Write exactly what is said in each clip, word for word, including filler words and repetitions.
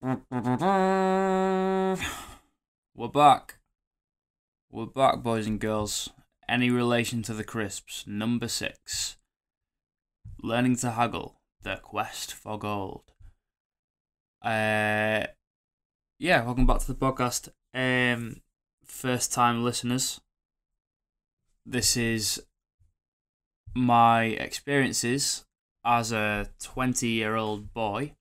We're back. We're back, boys and girls. Any relation to the crisps? Number six. Learning to haggle. The quest for gold. Uh, yeah, welcome back to the podcast. Um, first time listeners. This is my experiences as a twenty-year-old boy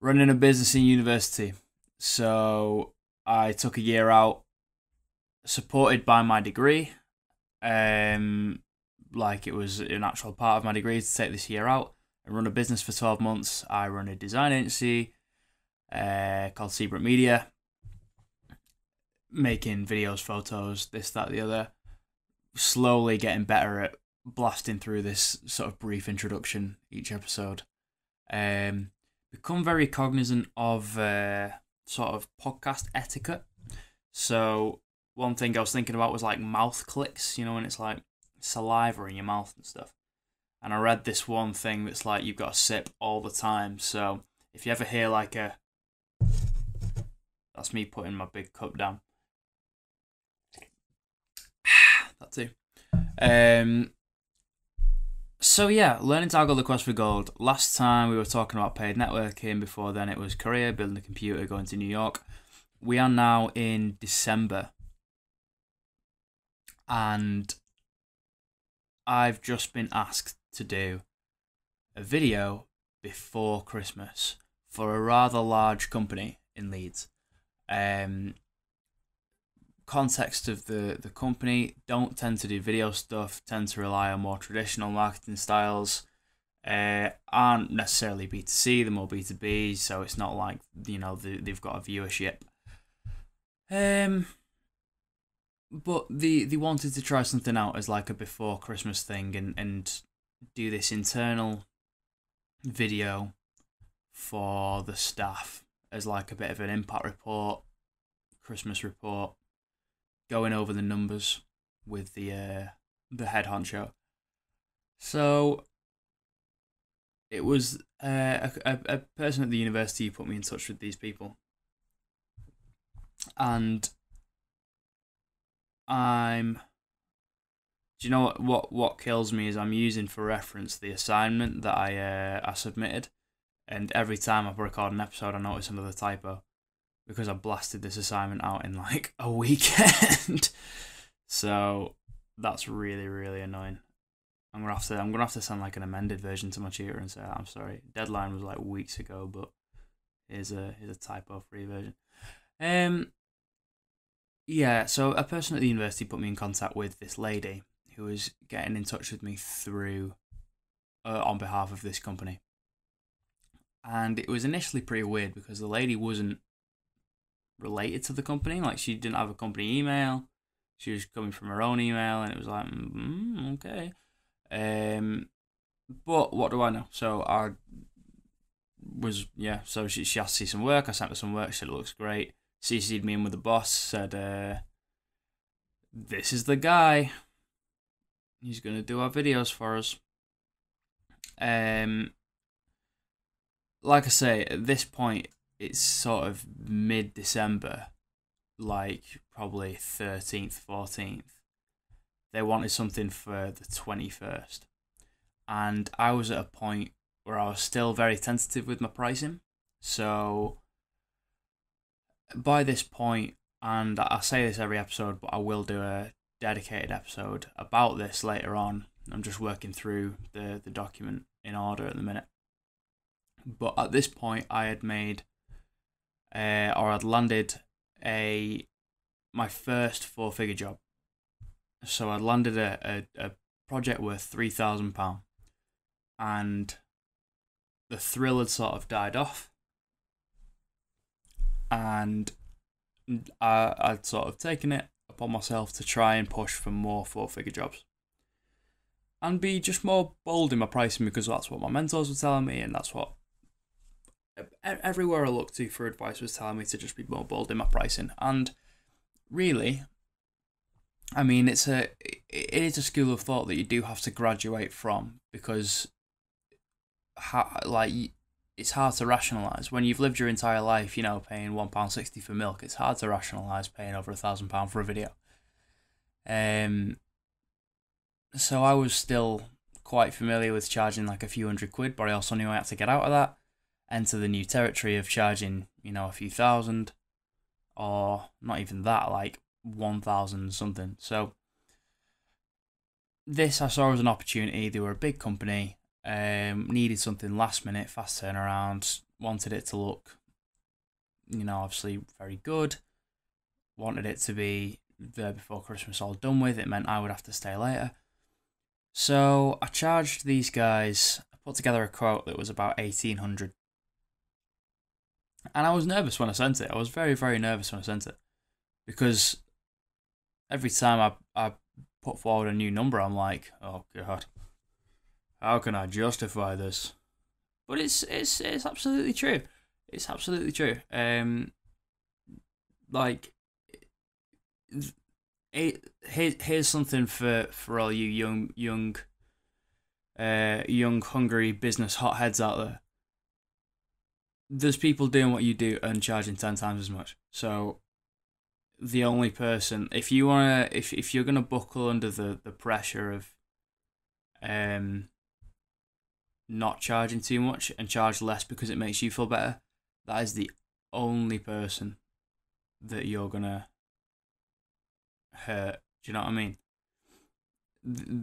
running a business in university. So I took a year out, supported by my degree, um, like it was an actual part of my degree to take this year out and run a business for twelve months. I run a design agency uh, called Seabrook Media, making videos, photos, this, that, the other, slowly getting better at blasting through this sort of brief introduction each episode. Um, become very cognizant of uh, sort of podcast etiquette. So one thing I was thinking about was like mouth clicks, you know, when it's like saliva in your mouth and stuff. And I read this one thing that's like you've got to sip all the time. So if you ever hear like a... That's me putting my big cup down. That too. Um, so yeah, learning to haggle the quest for gold. Last time we were talking about paid networking. Before then it was career, building a computer, going to New York. We are now in December. And I've just been asked to do a video before Christmas for a rather large company in Leeds. Um, context of the, the company, don't tend to do video stuff, tend to rely on more traditional marketing styles, uh, aren't necessarily B two C, they're more B two B, so it's not like, you know, the, they've got a viewership. Um, but they, they wanted to try something out as like a before Christmas thing and, and do this internal video for the staff as like a bit of an impact report, Christmas report, going over the numbers with the uh, the head honcho. So it was uh, a, a person at the university who put me in touch with these people. And I'm, do you know what, what, what kills me is I'm using for reference the assignment that I, uh, I submitted. And every time I record an episode, I notice another typo, because I blasted this assignment out in like a weekend. So that's really, really annoying. I'm gonna have to I'm gonna have to send like an amended version to my tutor and say, I'm sorry, deadline was like weeks ago, but here's a here's a typo free version. Um Yeah, so a person at the university put me in contact with this lady who was getting in touch with me through uh, on behalf of this company. And it was initially pretty weird because the lady wasn't related to the company, like she didn't have a company email, she was coming from her own email, and it was like, mm, okay, um, but what do I know? So I was, yeah, so she, she asked to see some work, I sent her some work, she said it looks great, C C'd me in with the boss, said, uh, this is the guy, he's going to do our videos for us. Um, like I say, at this point, it's sort of mid-December, like probably thirteenth, fourteenth. They wanted something for the twenty-first. And I was at a point where I was still very tentative with my pricing. So by this point, and I say this every episode, but I will do a dedicated episode about this later on. I'm just working through the, the document in order at the minute. But at this point, I had made... Uh, or I'd landed a my first four-figure job. So I'd landed a, a, a project worth three thousand pounds. And the thrill had sort of died off. And I, I'd sort of taken it upon myself to try and push for more four-figure jobs. And be just more bold in my pricing, because that's what my mentors were telling me, and that's what everywhere I looked to for advice was telling me to just be more bold in my pricing. And really, I mean, it's a it is a school of thought that you do have to graduate from, because how, like it's hard to rationalise. When you've lived your entire life, you know, paying one pound sixty for milk, it's hard to rationalise paying over a thousand pounds for a video. Um, so I was still quite familiar with charging like a few hundred quid, but I also knew I had to get out of that, enter the new territory of charging, you know, a few thousand, or not even that, like one thousand something. So this I saw as an opportunity. They were a big company, um, needed something last minute, fast turnaround, wanted it to look, you know, obviously very good, wanted it to be there before Christmas all done with. It meant I would have to stay later. So I charged these guys, I put together a quote that was about eighteen hundred. And I was nervous when I sent it. I was very, very nervous when I sent it. Because every time I, I put forward a new number, I'm like, oh God, how can I justify this? But it's it's it's absolutely true. It's absolutely true. Um, like, it, here, here's something for, for all you young, young, uh, young, hungry business hotheads out there. There's people doing what you do and charging ten times as much. So the only person, if you wanna, if if you're gonna buckle under the the pressure of, um, not charging too much and charge less because it makes you feel better, that is the only person that you're gonna hurt. Do you know what I mean?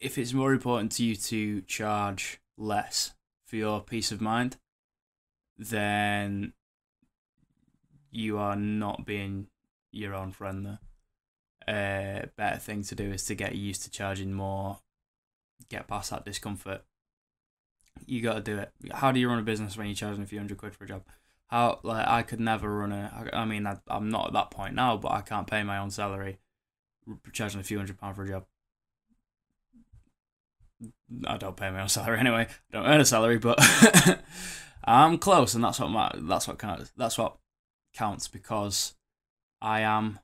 If it's more important to you to charge less for your peace of mind, then you are not being your own friend there. Uh, better thing to do is to get used to charging more, get past that discomfort. You got to do it. How do you run a business when you're charging a few hundred quid for a job? How, like, I could never run a, I mean, I, I'm not at that point now, but I can't pay my own salary charging a few hundred pounds for a job. I don't pay my own salary anyway. I don't earn a salary, but I'm close, and that's what my, that's what counts. That's what counts, because I am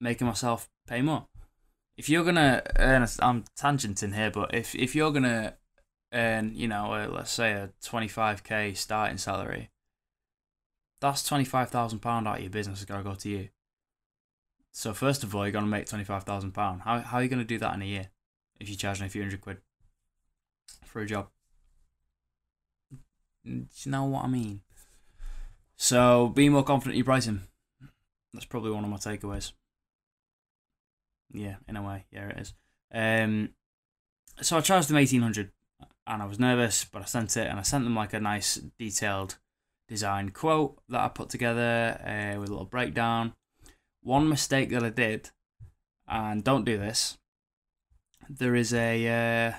making myself pay more. If you're gonna earn, a, I'm tangenting here, but if if you're gonna earn, you know, a, let's say a twenty-five K starting salary, that's twenty-five thousand pounds out of your business has got to go to you. So first of all, you're gonna make twenty-five thousand pounds. How how are you gonna do that in a year? If you're charging a few hundred quid for a job. Do you know what I mean? So be more confident in your pricing. That's probably one of my takeaways. Yeah, in a way. Yeah, it is. Um, so I charged them eighteen hundred, and I was nervous, but I sent it, and I sent them like a nice detailed design quote that I put together, uh, with a little breakdown. One mistake that I did, and don't do this, there is a uh,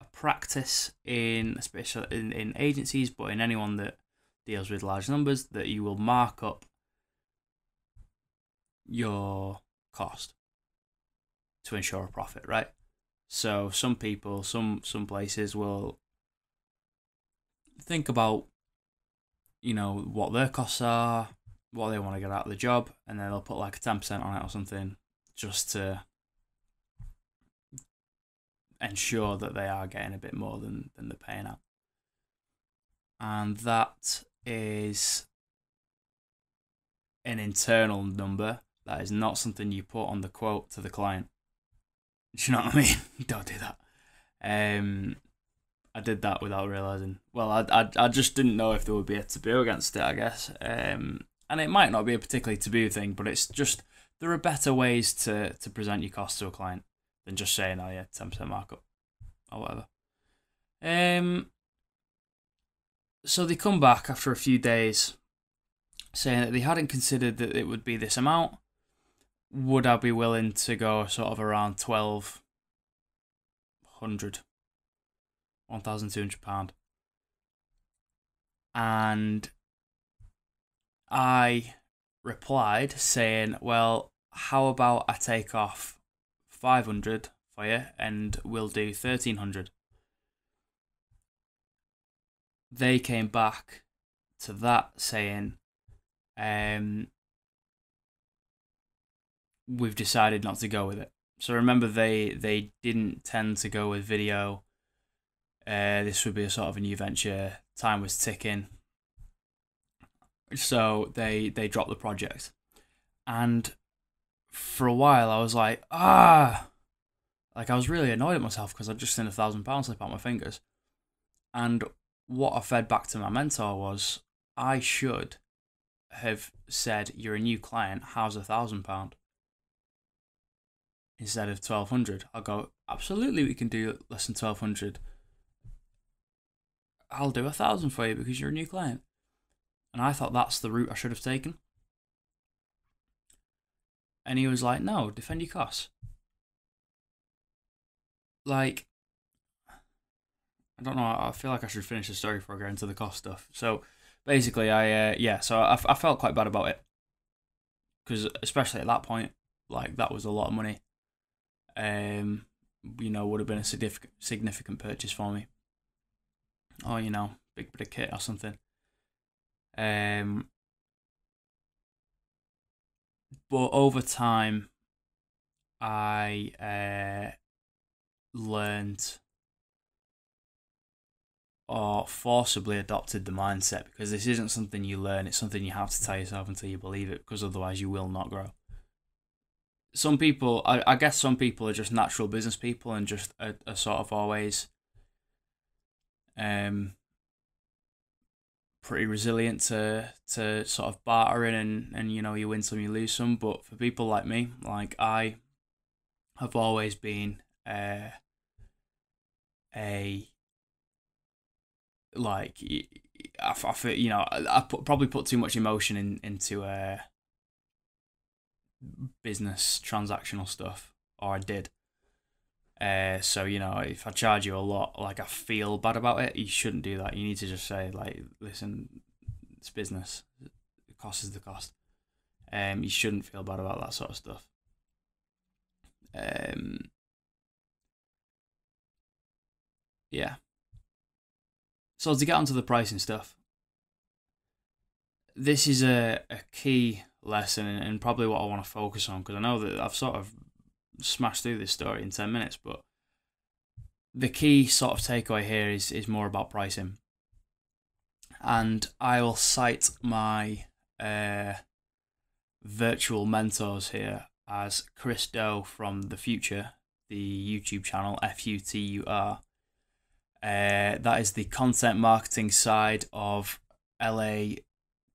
a practice in special in, in agencies, but in anyone that deals with large numbers, that you will mark up your cost to ensure a profit, right? So some people, some some places will think about, you know, what their costs are, what they want to get out of the job, and then they'll put like a ten percent on it or something, just to ensure that they are getting a bit more than, than they're paying out. And that is an internal number. That is not something you put on the quote to the client. Do you know what I mean? Don't do that. Um, I did that without realising. Well, I, I, I just didn't know if there would be a taboo against it, I guess. Um, and it might not be a particularly taboo thing, but it's just, there are better ways to, to present your costs to a client than just saying, oh yeah, ten percent markup, or whatever. Um, so they come back after a few days saying that they hadn't considered that it would be this amount. Would I be willing to go sort of around twelve hundred pounds, one thousand two hundred pounds? And I replied saying, well, how about I take off five hundred for you, and we'll do thirteen hundred. They came back to that saying, um, we've decided not to go with it. So remember, they, they didn't tend to go with video Uh, this would be a sort of a new venture. Time was ticking. So they they dropped the project. And for a while I was like, ah, like I was really annoyed at myself because I'd just seen a thousand pounds slip out my fingers. And what I fed back to my mentor was, I should have said, you're a new client, how's a thousand pound? Instead of twelve hundred. I'll go, absolutely we can do less than twelve hundred. I'll do a thousand for you because you're a new client. And I thought that's the route I should have taken. And he was like, no, defend your costs. Like, I don't know, I feel like I should finish the story before I get into the cost stuff. So basically, I, uh, yeah, so I, I felt quite bad about it. Because especially at that point, like, that was a lot of money. Um, you know, would have been a significant, significant purchase for me. Or, you know, big bit of kit or something. Um, but over time, I uh, learned or forcibly adopted the mindset, because this isn't something you learn, it's something you have to tell yourself until you believe it, because otherwise you will not grow. Some people, I, I guess some people are just natural business people and just are, are sort of always um, pretty resilient to to sort of bartering and, and, you know, you win some, you lose some. But for people like me, like I have always been uh, a... Like, I, I feel, you know, I, I put, probably put too much emotion in, into uh, business transactional stuff, or I did. Uh, so, you know, if I charge you a lot, like, I feel bad about it. You shouldn't do that. You need to just say, like, listen, it's business. The cost is the cost. Um, you shouldn't feel bad about that sort of stuff. Um, yeah. So to get onto the pricing stuff, this is a, a key lesson and probably what I want to focus on, because I know that I've sort of smashed through this story in ten minutes, but the key sort of takeaway here is, is more about pricing. And I will cite my uh, virtual mentors here as Chris Doe from The Futur, the YouTube channel, F U T U R. Uh, that is the content marketing side of L A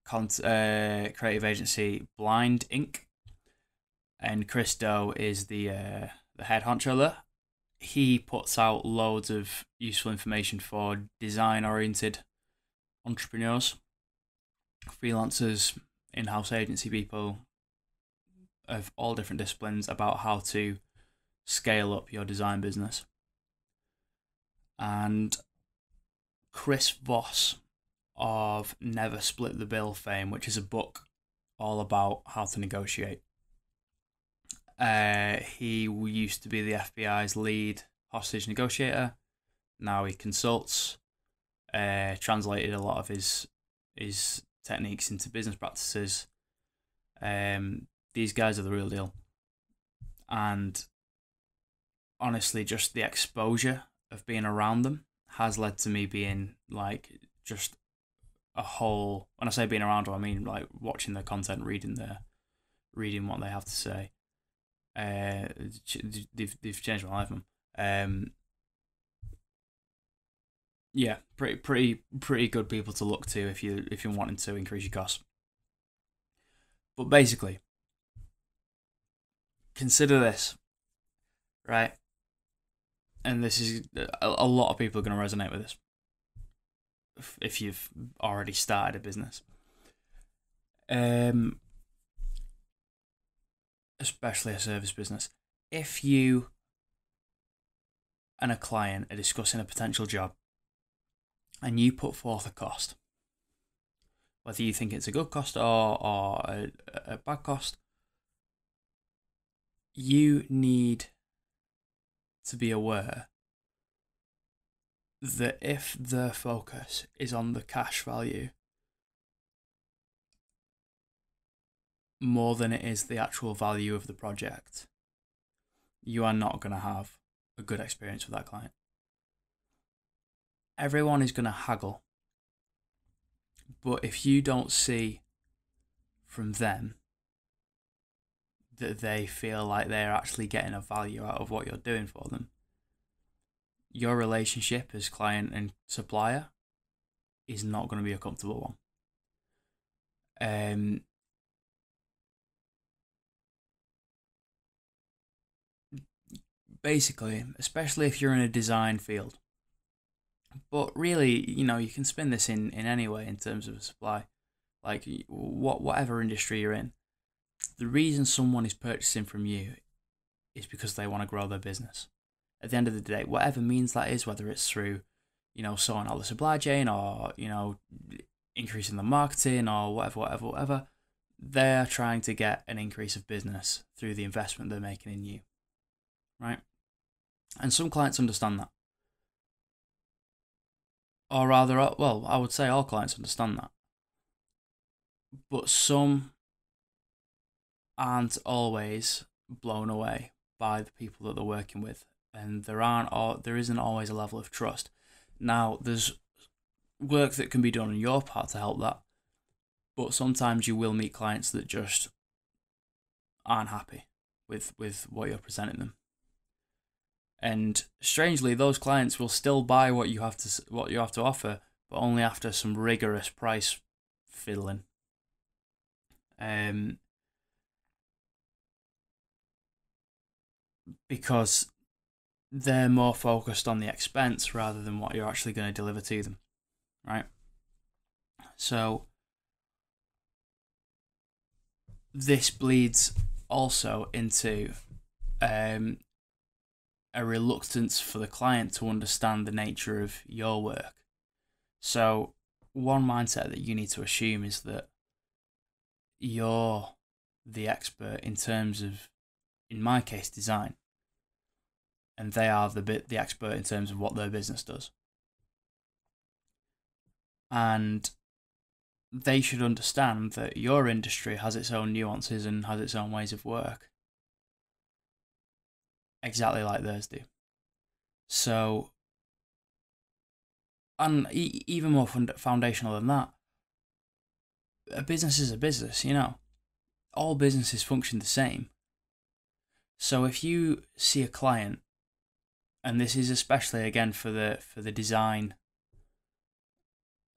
con uh, creative agency Blind Incorporated. And Chris Doe is the uh, the head honcho there. He puts out loads of useful information for design-oriented entrepreneurs, freelancers, in-house agency people of all different disciplines about how to scale up your design business. And Chris Voss of Never Split the Bill fame, which is a book all about how to negotiate. Uh, he used to be the F B I's lead hostage negotiator. Now he consults, uh, translated a lot of his his techniques into business practices. Um, these guys are the real deal. And honestly, just the exposure of being around them has led to me being like just a whole, when I say being around them, I mean like watching their content, reading their, reading what they have to say. Uh, they've, they've changed my life, man. Um, yeah, pretty, pretty, pretty good people to look to if you, if you're wanting to increase your costs. But basically, consider this, right? And this is, a lot of people are going to resonate with this if you've already started a business. Um, especially a service business. If you and a client are discussing a potential job and you put forth a cost, whether you think it's a good cost or, or a, a bad cost, you need to be aware that if their focus is on the cash value more than it is the actual value of the project, you are not going to have a good experience with that client. Everyone is going to haggle. But if you don't see from them that they feel like they're actually getting a value out of what you're doing for them, your relationship as client and supplier is not going to be a comfortable one. Um, basically, especially if you're in a design field. But really, you know, you can spin this in, in any way in terms of a supply, like what whatever industry you're in. The reason someone is purchasing from you is because they want to grow their business. At the end of the day, whatever means that is, whether it's through, you know, sorting out the supply chain or, you know, increasing the marketing or whatever, whatever, whatever, they're trying to get an increase of business through the investment they're making in you, right? And some clients understand that. Or rather, well, I would say all clients understand that. But some aren't always blown away by the people that they're working with. And there aren't, or there isn't always a level of trust. Now, there's work that can be done on your part to help that. But sometimes you will meet clients that just aren't happy with, with what you're presenting them. And strangely, those clients will still buy what you have to what you have to offer, but only after some rigorous price fiddling. Um, because they're more focused on the expense rather than what you're actually going to deliver to them, right? So this bleeds also into um. a reluctance for the client to understand the nature of your work. So one mindset that you need to assume is that you're the expert in terms of, in my case, design, and they are the bit the expert in terms of what their business does. And they should understand that your industry has its own nuances and has its own ways of work, exactly like theirs do. So, and e even more fund foundational than that, a business is a business, you know. All businesses function the same. So if you see a client, and this is especially again for the for the design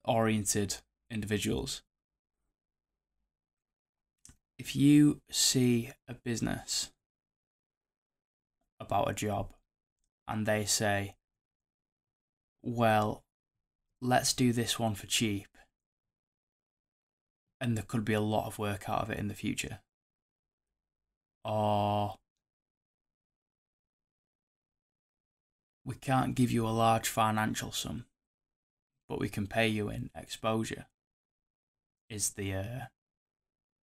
oriented individuals, if you see a business about a job and they say, well, let's do this one for cheap and there could be a lot of work out of it in the future, or we can't give you a large financial sum but we can pay you in exposure, is the uh,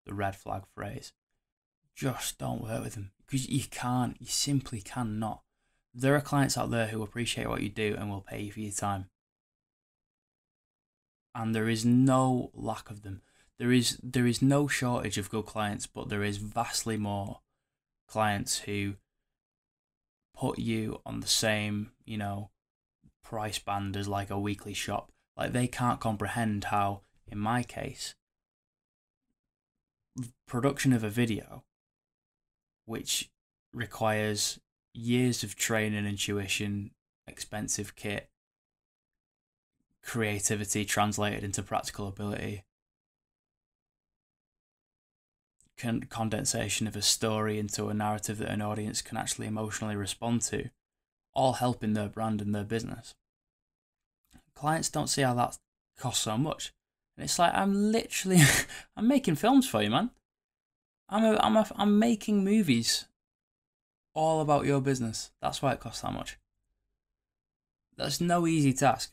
the red flag phrase. Just don't work with them, because you can't, you simply cannot. There are clients out there who appreciate what you do and will pay you for your time. And there is no lack of them. There is, there is no shortage of good clients, but there is vastly more clients who put you on the same, you know, price band as like a weekly shop. Like they can't comprehend how, in my case, the production of a video, which requires years of training and tuition, expensive kit, creativity translated into practical ability, con condensation of a story into a narrative that an audience can actually emotionally respond to, all helping their brand and their business. Clients don't see how that costs so much. And it's like, I'm literally, I'm making films for you, man. I'm a, I'm a, I'm making movies all about your business. That's why it costs that much. That's no easy task.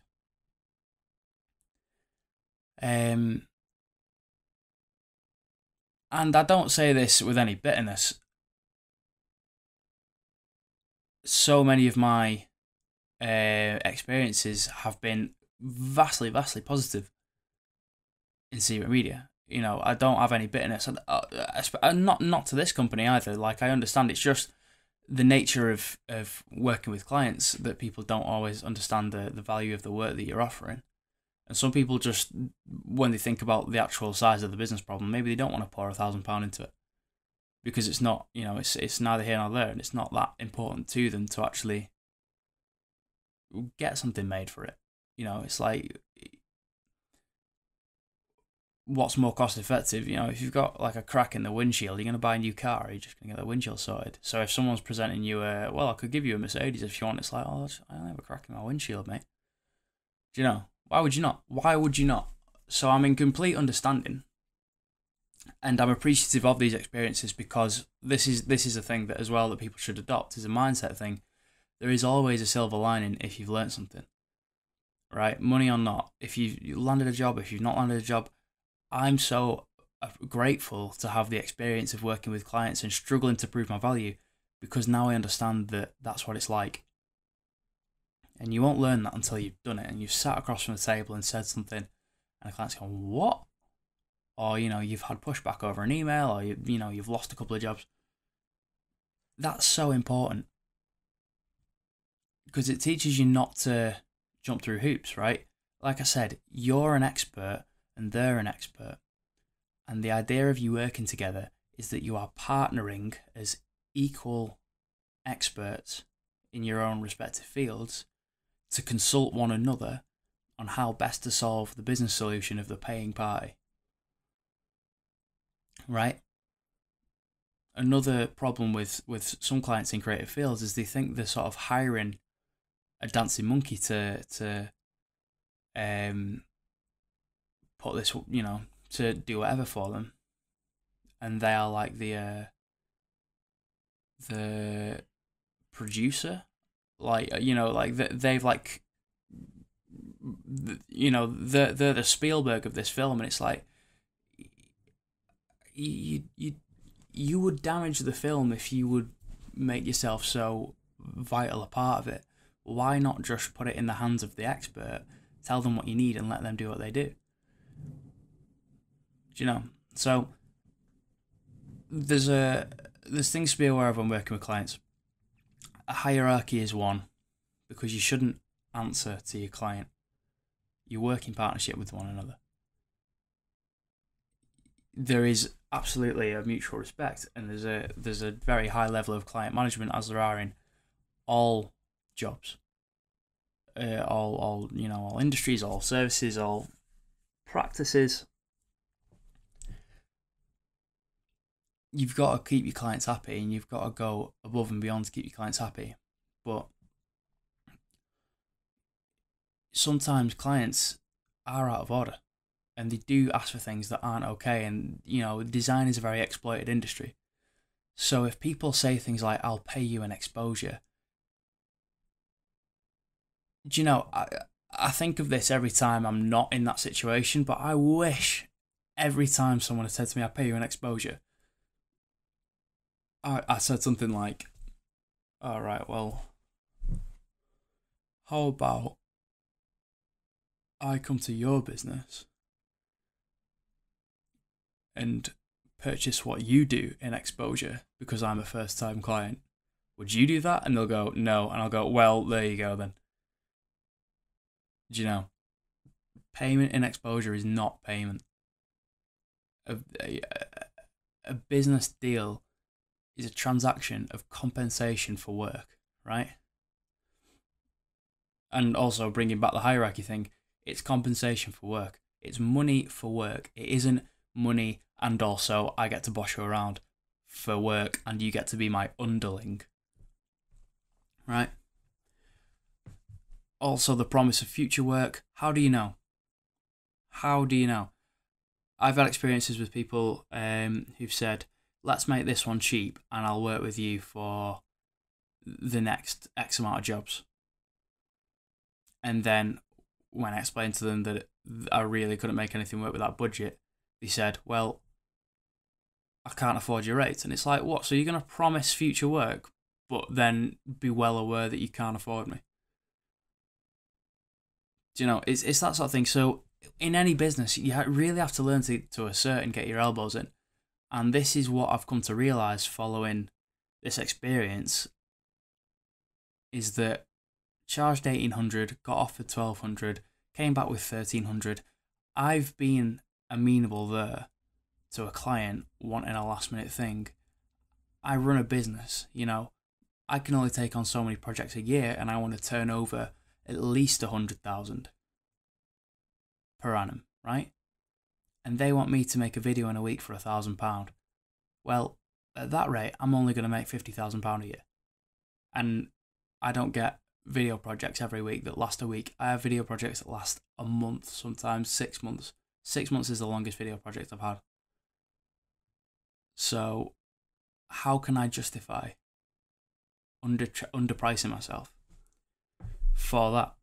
Um, and I don't say this with any bitterness. So many of my uh, experiences have been vastly, vastly positive in Seabrook Media. You know, I don't have any bitterness, and not not to this company either. Like, I understand, it's just the nature of, of working with clients that people don't always understand the, the value of the work that you're offering. And some people just, when they think about the actual size of the business problem, maybe they don't want to pour a thousand pound into it because it's not, you know, it's, it's neither here nor there, and it's not that important to them to actually get something made for it. You know, it's like, what's more cost effective? You know, if you've got like a crack in the windshield, you're going to buy a new car, or you're just going to get the windshield sorted. So if someone's presenting you a, well, I could give you a Mercedes if you want, it's like, oh, I don't have a crack in my windshield, mate. Do you know? Why would you not? Why would you not? So I'm in complete understanding, and I'm appreciative of these experiences, because this is this is a thing that as well that people should adopt, is a mindset thing. There is always a silver lining if you've learned something, right? Money or not, if you've you landed a job, if you've not landed a job, I'm so grateful to have the experience of working with clients and struggling to prove my value, because now I understand that that's what it's like. And you won't learn that until you've done it and you've sat across from the table and said something and the client's going, what? Or, you know, you've had pushback over an email, or, you, you know, you've lost a couple of jobs. That's so important, because it teaches you not to jump through hoops, right? Like I said, you're an expert and they're an expert. And the idea of you working together is that you are partnering as equal experts in your own respective fields, to consult one another on how best to solve the business solution of the paying party. Right? Another problem with, with some clients in creative fields is they think they're sort of hiring a dancing monkey to, to um, put this, you know, to do whatever for them. And they are like the, uh, the producer, like, you know, like they've like, you know, they're, they're the Spielberg of this film, and it's like, you, you, you would damage the film if you would make yourself so vital a part of it. Why not just put it in the hands of the expert, tell them what you need and let them do what they do? Do you know? So there's a, there's things to be aware of when working with clients. A hierarchy is one, because you shouldn't answer to your client. You work in partnership with one another. There is absolutely a mutual respect, and there's a there's a very high level of client management, as there are in all jobs, uh, all all you know, all industries, all services, all practices. You've got to keep your clients happy, and you've got to go above and beyond to keep your clients happy. But sometimes clients are out of order, and they do ask for things that aren't okay. And, you know, design is a very exploited industry. So if people say things like, I'll pay you an exposure. Do you know, I, I think of this every time I'm not in that situation, but I wish every time someone had said to me, I'll pay you an exposure, I said something like, all right, well, how about I come to your business and purchase what you do in exposure, because I'm a first-time client. Would you do that? And they'll go, no. And I'll go, well, there you go then. Do you know? Payment in exposure is not payment. A, a, a business deal is a transaction of compensation for work, right? And also bringing back the hierarchy thing, it's compensation for work. It's money for work. It isn't money and also I get to boss you around for work and you get to be my underling, right? Also the promise of future work. How do you know? How do you know? I've had experiences with people um, who've said, let's make this one cheap and I'll work with you for the next X amount of jobs. And then when I explained to them that I really couldn't make anything work with that budget, they said, well, I can't afford your rates. And it's like, what? So you're going to promise future work, but then be well aware that you can't afford me. Do you know, it's, it's that sort of thing. So in any business, you really have to learn to, to assert and get your elbows in. And this is what I've come to realise following this experience is that charged eighteen hundred, got offered twelve hundred, came back with thirteen hundred. I've been amenable there to a client wanting a last minute thing. I run a business, you know, I can only take on so many projects a year, and I want to turn over at least one hundred thousand per annum, right? And they want me to make a video in a week for one thousand pounds. Well, at that rate, I'm only going to make fifty thousand pounds a year. And I don't get video projects every week that last a week. I have video projects that last a month, sometimes six months. Six months is the longest video project I've had. So how can I justify under underpricing myself for that?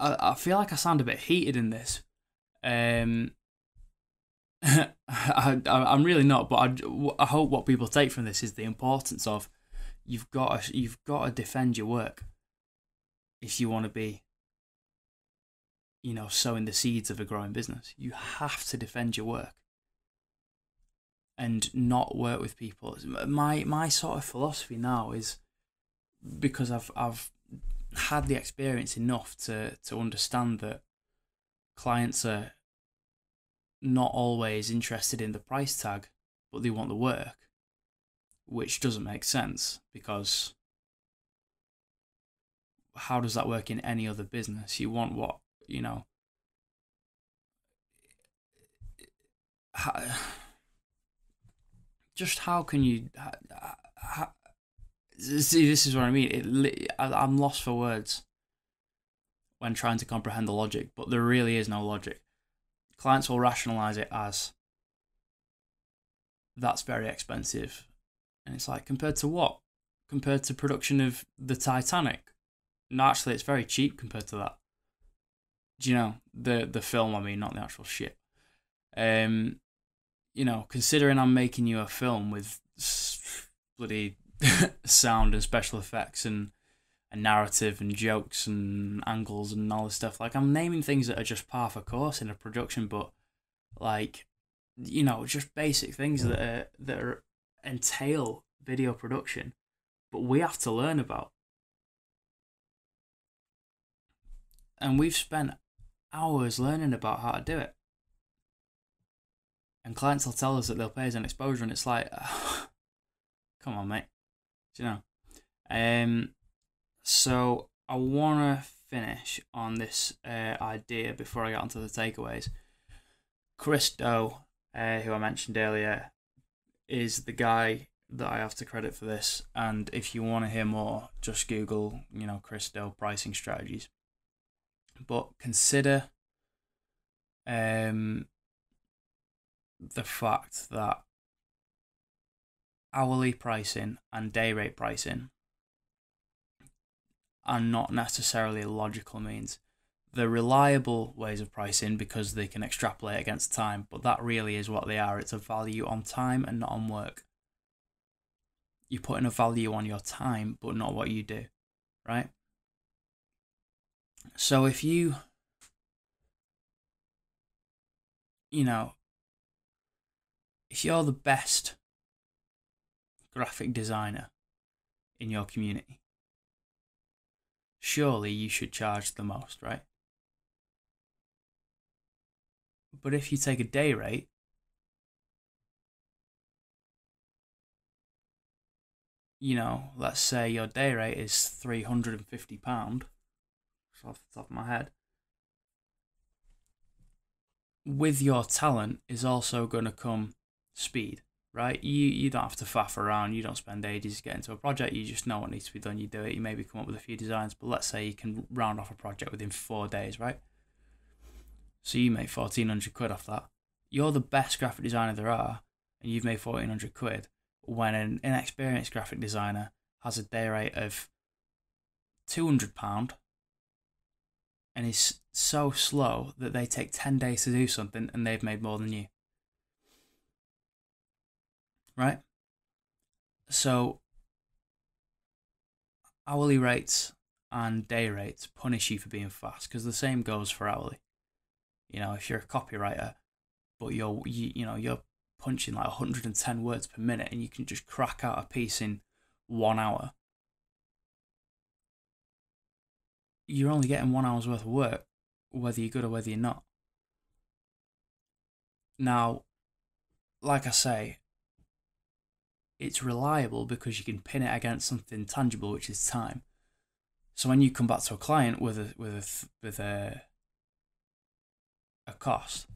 I, I feel like I sound a bit heated in this. Um, I, I'm really not, but I, I hope what people take from this is the importance of you've got to, you've got to defend your work if you want to be, you know, sowing the seeds of a growing business. You have to defend your work and not work with people. My my sort of philosophy now is, because I've I've had the experience enough to to understand that clients are not always interested in the price tag, but they want the work, which doesn't make sense, because how does that work in any other business? You want what, you know, how, just how can you, how, see, this is what I mean. It, I'm lost for words when trying to comprehend the logic, but there really is no logic. Clients will rationalize it as, that's very expensive. And it's like, compared to what? Compared to production of the Titanic? No, actually, it's very cheap compared to that. Do you know, the the film, I mean, not the actual ship. Um, you know, considering I'm making you a film with bloody sound and special effects and a narrative and jokes and angles and all this stuff. Like, I'm naming things that are just par for course in a production, but, like, you know, just basic things that are, that are entail video production, but we have to learn about. And we've spent hours learning about how to do it. And clients will tell us that they'll pay us an exposure, and it's like, oh, come on, mate. Do you know? Um, so I want to finish on this uh, idea before I get onto the takeaways. Chris Doe, uh, who I mentioned earlier, is the guy that I have to credit for this. And if you want to hear more, just Google, you know, Chris Doe pricing strategies. But consider um, the fact that hourly pricing and day rate pricing are not necessarily logical means. They're reliable ways of pricing because they can extrapolate against time, but that really is what they are. It's a value on time and not on work. You're putting a value on your time, but not what you do, right? So if you, you know, if you're the best graphic designer in your community, surely you should charge the most, right? But if you take a day rate, you know, let's say your day rate is three hundred and fifty pounds, just off the top of my head, with your talent is also going to come speed, right? You, you don't have to faff around, you don't spend ages to get into a project, you just know what needs to be done, you do it, you maybe come up with a few designs, but let's say you can round off a project within four days, right? So you make fourteen hundred quid off that. You're the best graphic designer there are, and you've made fourteen hundred quid when an inexperienced graphic designer has a day rate of two hundred pounds and is so slow that they take ten days to do something and they've made more than you. Right? So hourly rates and day rates punish you for being fast, because the same goes for hourly. You know, if you're a copywriter, but you're you, you know you're punching like one hundred and ten words per minute, and you can just crack out a piece in one hour. you're only getting one hour's worth of work, whether you're good or whether you're not. Now, like I say, it's reliable because you can pin it against something tangible, which is time. So when you come back to a client with a with a with a a cost,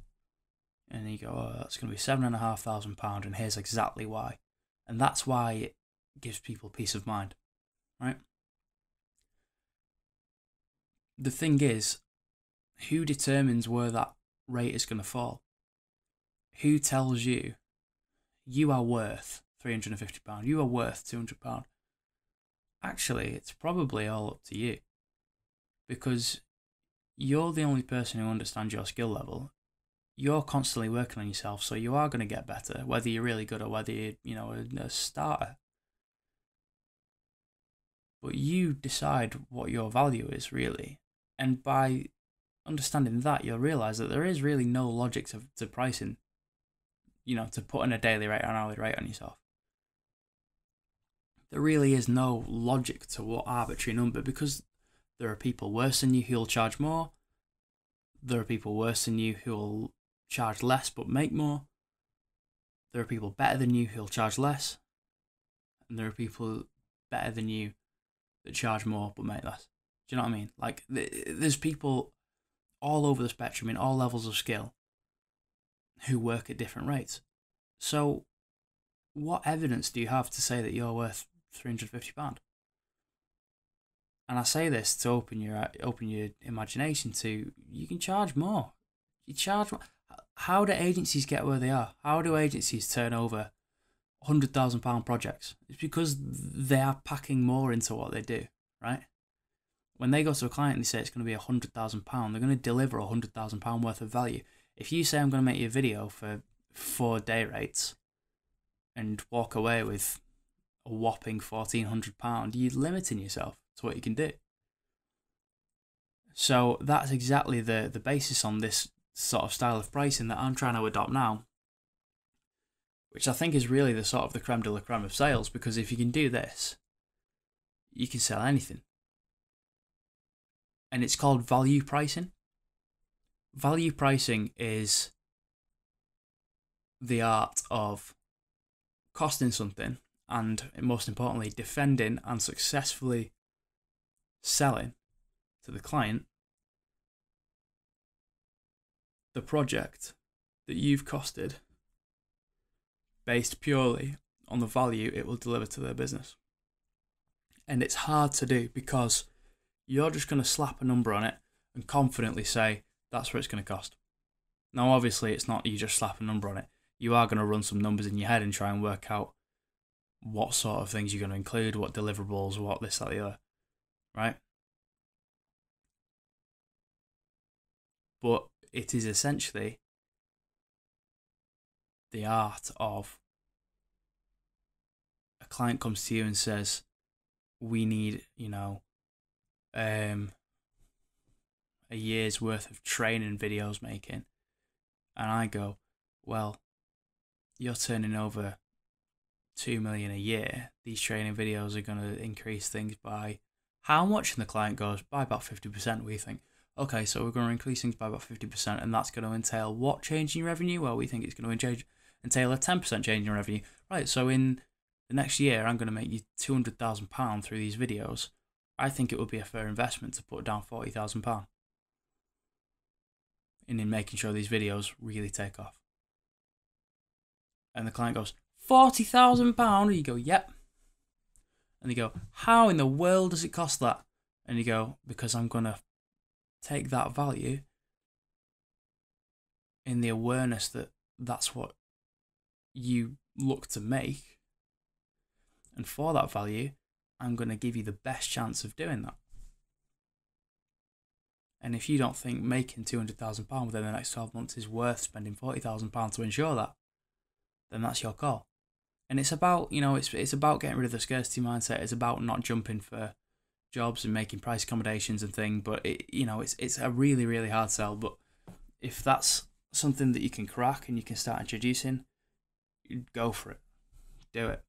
and you go, oh, that's going to be seven and a half thousand pounds, and here's exactly why, and that's why it gives people peace of mind, right? The thing is, who determines where that rate is going to fall? Who tells you you are worth three hundred and fifty pounds? You are worth two hundred pounds. Actually, it's probably all up to you, because you're the only person who understands your skill level. You're constantly working on yourself, so you are going to get better, whether you're really good or whether you're, you know, a, a starter. But you decide what your value is, really. And by understanding that, you'll realise that there is really no logic to, to pricing, you know, to putting a daily rate or an hourly rate on yourself. There really is no logic to what arbitrary number, because there are people worse than you who'll charge more. There are people worse than you who'll charge less but make more. There are people better than you who'll charge less. And there are people better than you that charge more but make less. Do you know what I mean? Like, there's people all over the spectrum in all levels of skill who work at different rates. So what evidence do you have to say that you're worth three hundred and fifty pounds? And I say this to open your open your imagination to, you can charge more. You charge more. How do agencies get where they are? How do agencies turn over one hundred thousand pound projects? It's because they are packing more into what they do, right? When they go to a client and they say it's going to be one hundred thousand pounds, they're going to deliver one hundred thousand pounds worth of value. If you say, I'm going to make you a video for four day rates and walk away with a whopping fourteen hundred pounds, you're limiting yourself to what you can do. So that's exactly the, the basis on this sort of style of pricing that I'm trying to adopt now, which I think is really the sort of the creme de la creme of sales, because if you can do this, you can sell anything. And it's called value pricing. Value pricing is the art of costing something and, most importantly, defending and successfully selling to the client the project that you've costed based purely on the value it will deliver to their business. And it's hard to do because you're just going to slap a number on it and confidently say, that's what it's going to cost. Now, obviously, it's not you just slap a number on it. You are going to run some numbers in your head and try and work out what sort of things you're going to include, what deliverables, what this, that, the other, right? But it is essentially the art of, a client comes to you and says, we need, you know, um, a year's worth of training videos making. And I go, well, you're turning over two million a year. These training videos are going to increase things by how much? And the client goes, by about fifty percent, we think. Okay, so we're going to increase things by about fifty percent, and that's going to entail what change in revenue? Well, we think it's going to entail a ten percent change in revenue. Right, so in the next year, I'm going to make you two hundred thousand pounds through these videos. I think it would be a fair investment to put down forty thousand pounds and in making sure these videos really take off. And the client goes, forty thousand pounds? You go, yep. And they go, how in the world does it cost that? And you go, because I'm going to take that value in the awareness that that's what you look to make. And for that value, I'm going to give you the best chance of doing that. And if you don't think making two hundred thousand pounds within the next twelve months is worth spending forty thousand pounds to ensure that, then that's your call. And it's about, you know, it's it's about getting rid of the scarcity mindset. It's about not jumping for jobs and making price accommodations and thing. But it, you know, it's it's a really really hard sell. But if that's something that you can crack and you can start introducing, go for it, do it.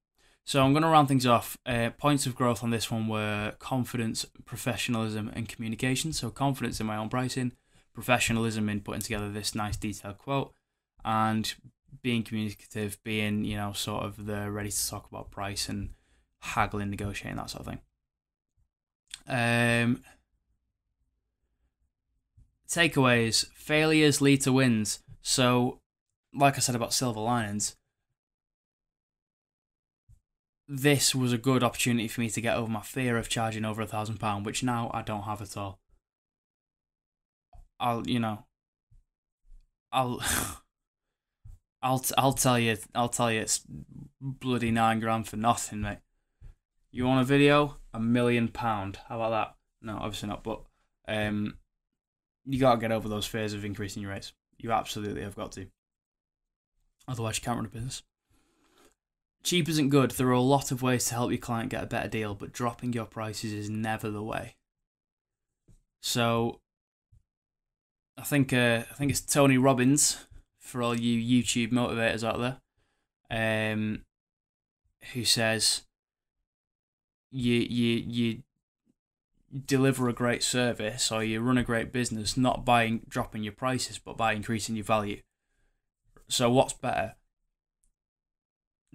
So I'm going to round things off. Uh, points of growth on this one were confidence, professionalism, and communication. So confidence in my own pricing, professionalism in putting together this nice detailed quote, and being communicative, being, you know, sort of the ready to talk about price and haggling, negotiating, that sort of thing. Um, takeaways, failures lead to wins. So like I said about silver linings, this was a good opportunity for me to get over my fear of charging over a thousand pounds, which now I don't have at all. I'll, you know, I'll, I'll, I'll tell you, I'll tell you, it's bloody nine grand for nothing, mate. You want a video? A million pound. How about that? No, obviously not. But um, you gotta get over those fears of increasing your rates. You absolutely have got to. Otherwise, you can't run a business. Cheap isn't good. There are a lot of ways to help your client get a better deal, but dropping your prices is never the way. So, I think uh, I think it's Tony Robbins, for all you YouTube motivators out there, um, who says you you you deliver a great service or you run a great business not by dropping your prices but by increasing your value. So what's better?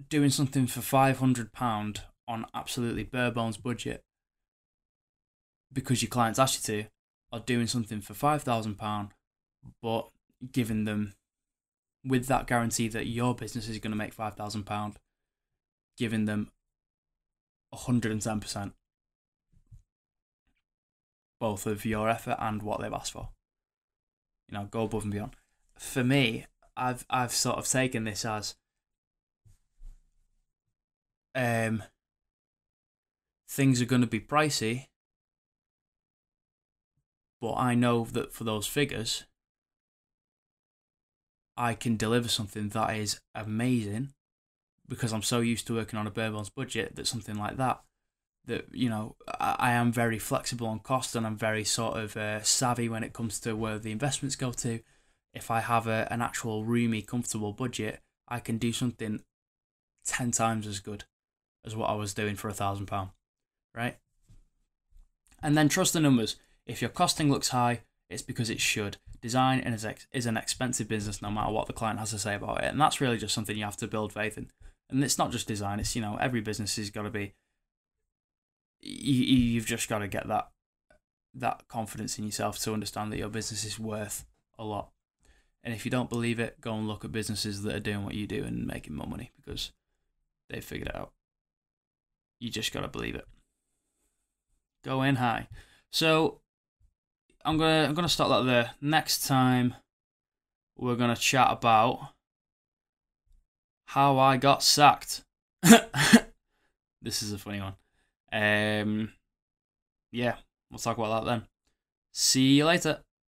Doing something for five hundred pounds on absolutely bare bones budget because your clients asked you to, or doing something for five thousand pounds but giving them, with that guarantee that your business is going to make five thousand pounds, giving them one hundred and ten percent both of your effort and what they've asked for. You know, go above and beyond. For me, I've I've sort of taken this as Um, things are going to be pricey, but I know that for those figures, I can deliver something that is amazing because I'm so used to working on a bare bones budget that something like that, that, you know, I, I am very flexible on cost and I'm very sort of uh, savvy when it comes to where the investments go to. If I have a, an actual roomy, comfortable budget, I can do something ten times as good as what I was doing for a thousand pound, right? And then trust the numbers. If your costing looks high, it's because it should. Design is is an expensive business, no matter what the client has to say about it, and that's really just something you have to build faith in. And it's not just design; it's, you know, every business has got to be. You, you've just got to get that that confidence in yourself to understand that your business is worth a lot. And if you don't believe it, go and look at businesses that are doing what you do and making more money because they figured it out. You just got to believe it. Go in high. So I'm gonna I'm gonna stop that there. Next time we're gonna chat about how I got sacked. This is a funny one. Um, yeah, we'll talk about that then. See you later.